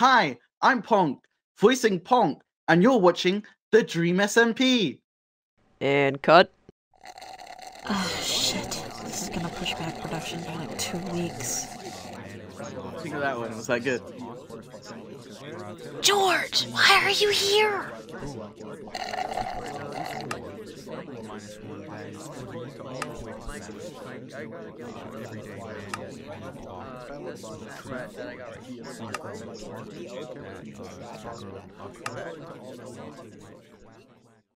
Hi, I'm Ponk, voicing Ponk, and you're watching the Dream SMP. And cut. Oh shit, this is gonna push back production by like 2 weeks. Think of that one, was that good? George, why are you here?